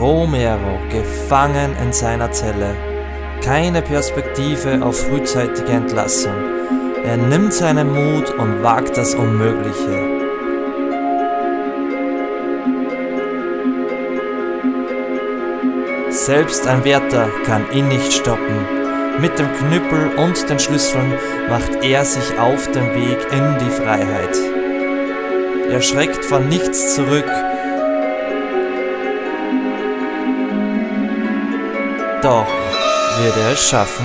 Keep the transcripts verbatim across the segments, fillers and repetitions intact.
Romero gefangen in seiner Zelle. Keine Perspektive auf frühzeitige Entlassung. Er nimmt seinen Mut und wagt das Unmögliche. Selbst ein Wärter kann ihn nicht stoppen. Mit dem Knüppel und den Schlüsseln macht er sich auf den Weg in die Freiheit. Er schreckt vor nichts zurück. Doch wird er es schaffen?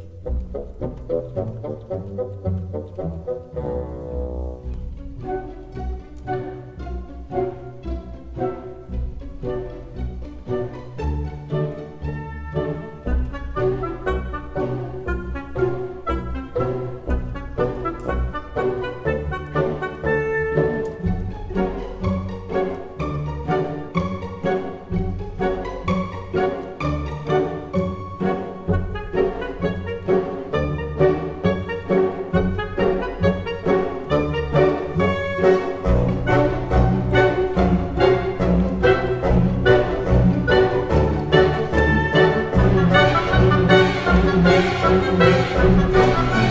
Thank you.